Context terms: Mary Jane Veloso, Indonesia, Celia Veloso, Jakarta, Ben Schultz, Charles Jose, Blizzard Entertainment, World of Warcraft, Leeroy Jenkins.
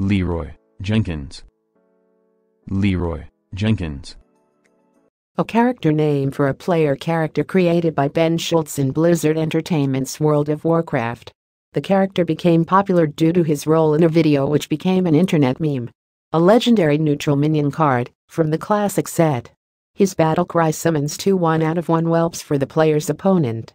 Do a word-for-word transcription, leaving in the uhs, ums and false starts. Leeroy Jenkins. Leeroy Jenkins. A character name for a player character created by Ben Schultz in Blizzard Entertainment's World of Warcraft. The character became popular due to his role in a video which became an internet meme. A legendary neutral minion card from the classic set. His battle cry summons two one out of one whelps for the player's opponent.